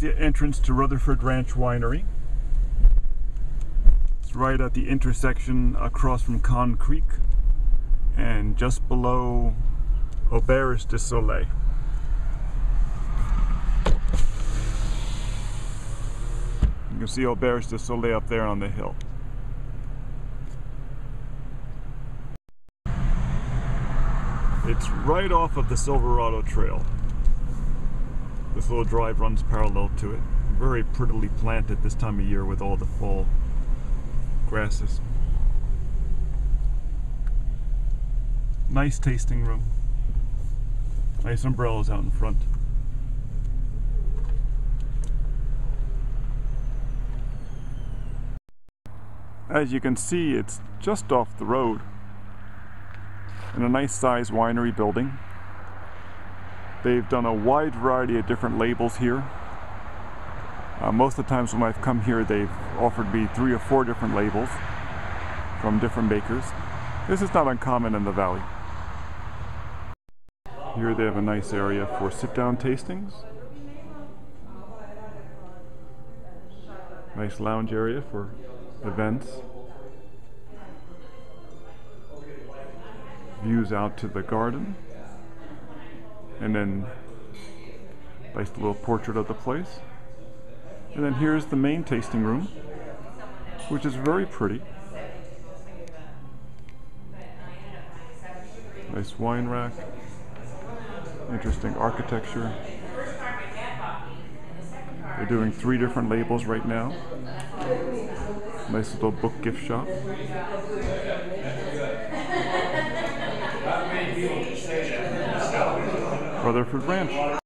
Here's the entrance to Rutherford Ranch Winery. It's right at the intersection across from Conn Creek and just below Auberge de Soleil. You can see Auberge de Soleil up there on the hill. It's right off of the Silverado Trail. This little drive runs parallel to it. Very prettily planted this time of year with all the fall grasses. Nice tasting room. Nice umbrellas out in front. As you can see, it's just off the road in a nice sized winery building. They've done a wide variety of different labels here. Most of the times when I've come here, they've offered me 3 or 4 different labels from different makers. This is not uncommon in the valley. Here they have a nice area for sit-down tastings. Nice lounge area for events. Views out to the garden. And then nice little portrait of the place. And then here's the main tasting room, which is very pretty. Nice wine rack. Interesting architecture. They're doing 3 different labels right now. Nice little book gift shop. Rutherford Ranch.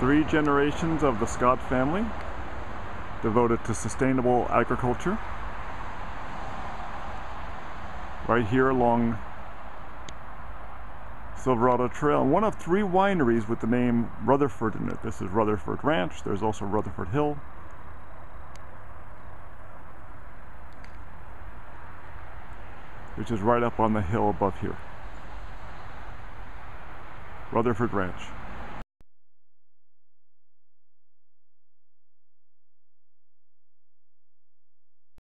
3 generations of the Scott family devoted to sustainable agriculture. Right here along Silverado Trail, and one of 3 wineries with the name Rutherford in it. This is Rutherford Ranch. There's also Rutherford Hill. Which is right up on the hill above here. Rutherford Ranch.